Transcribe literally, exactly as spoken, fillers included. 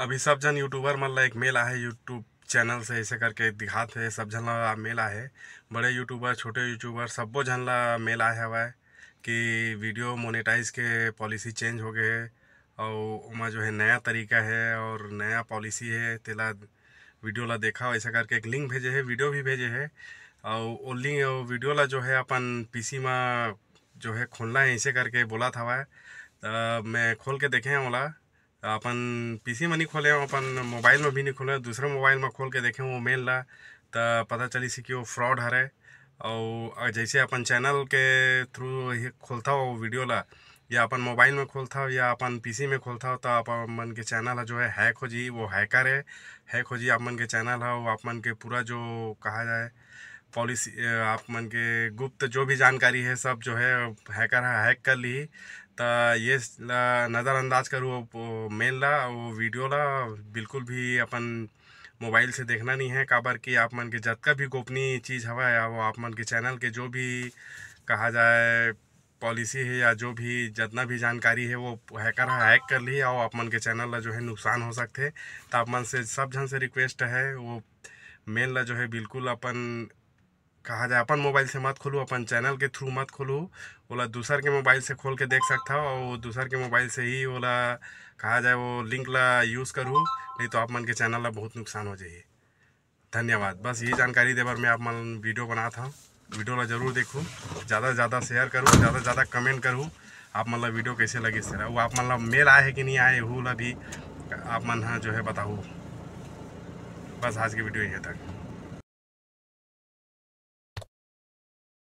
अभी सब जन यूट्यूबर मन ला एक मेल आए यूट्यूब चैनल से ऐसे करके दिखाते है सब जन ला मेल आए बड़े यूट्यूबर छोटे यूट्यूबर सबो जन ला मेल आए हवाए कि वीडियो मोनेटाइज के पॉलिसी चेंज हो गए और उमा जो है नया तरीका है और नया पॉलिसी है तेला वीडियो ला देखा ऐसा करके एक लिंक भेजे है वीडियो भी भेजे है और वो लिंक और वीडियो ला जो है अपन पीसी में जो है खोलना है ऐसे करके बोला था वह तो मैं खोल के देखे हूँ। अपन पीसी में नहीं खोले हूँ, अपन मोबाइल में भी नहीं खोले, दूसरे मोबाइल में खोल के देखे हूँ वो मेल ला तो पता चली सी कि वो फ्रॉड हर है। और जैसे अपन चैनल के थ्रू खोलता हो वीडियो ला या अपन मोबाइल में खोलता हो या अपन पीसी में खोलता हो तो अपन मन के चैनल जो है हैक हो जी, वो हैकर है, हैक हो जी आप मन के चैनल है। वो आप मन के पूरा जो कहा जाए पॉलिसी आप मन के गुप्त जो भी जानकारी है सब जो है हैकर है हैक कर ली। तो ये नज़रअंदाज करो वो मेल ला वो वीडियो ला, बिल्कुल भी अपन मोबाइल से देखना नहीं है काबर कि आप मन के जतका भी गोपनीय चीज़ हवा या वो आप मन के चैनल के जो भी कहा जाए पॉलिसी है या जो भी जितना भी जानकारी है वो हैकर हैक कर ली और आप मन के चैनल ला जो है नुकसान हो सकते। तो आप मन से सब जन से रिक्वेस्ट है वो मेल ला जो है बिल्कुल अपन कहा जाए अपन मोबाइल से मत खोलू, अपन चैनल के थ्रू मत खोलू, ओला दूसर के मोबाइल से खोल के देख सकता हो और दूसर के मोबाइल से ही ओला कहा जाए वो लिंक ला यूज़ करूँ, नहीं तो आप मन के चैनल ला बहुत नुकसान हो जाइए। धन्यवाद। बस ये जानकारी दे बार मैं आप मन वीडियो बनाता हूँ, वीडियो ला जरूर देखूँ, ज़्यादा से ज़्यादा शेयर करूँ, ज़्यादा से ज़्यादा कमेंट करूँ आप मतलब वीडियो कैसे लगे सर वो आप मतलब मेल आए है कि नहीं आए हो ला भी आप मन हाँ जो है बताओ। बस आज की वीडियो यहाँ तक।